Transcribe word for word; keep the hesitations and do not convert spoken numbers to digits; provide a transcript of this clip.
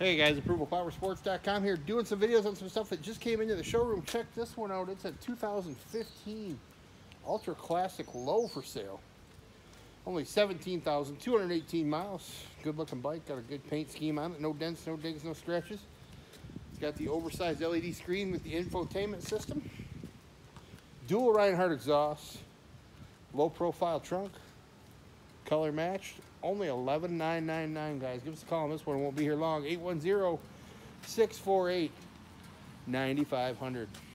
Hey guys, approval power sports dot com here, doing some videos on some stuff that just came into the showroom. Check this one out. It's a two thousand fifteen Ultra Classic Low for sale. Only seventeen thousand two hundred eighteen miles. Good looking bike. Got a good paint scheme on it. No dents, no dings, no scratches. It's got the oversized L E D screen with the infotainment system. Dual Rinehart exhaust. Low profile trunk. Color matched. Only eleven thousand nine hundred ninety-nine dollars, guys. Give us a call on this one. It won't be here long. eight one zero, six four eight, nine five hundred.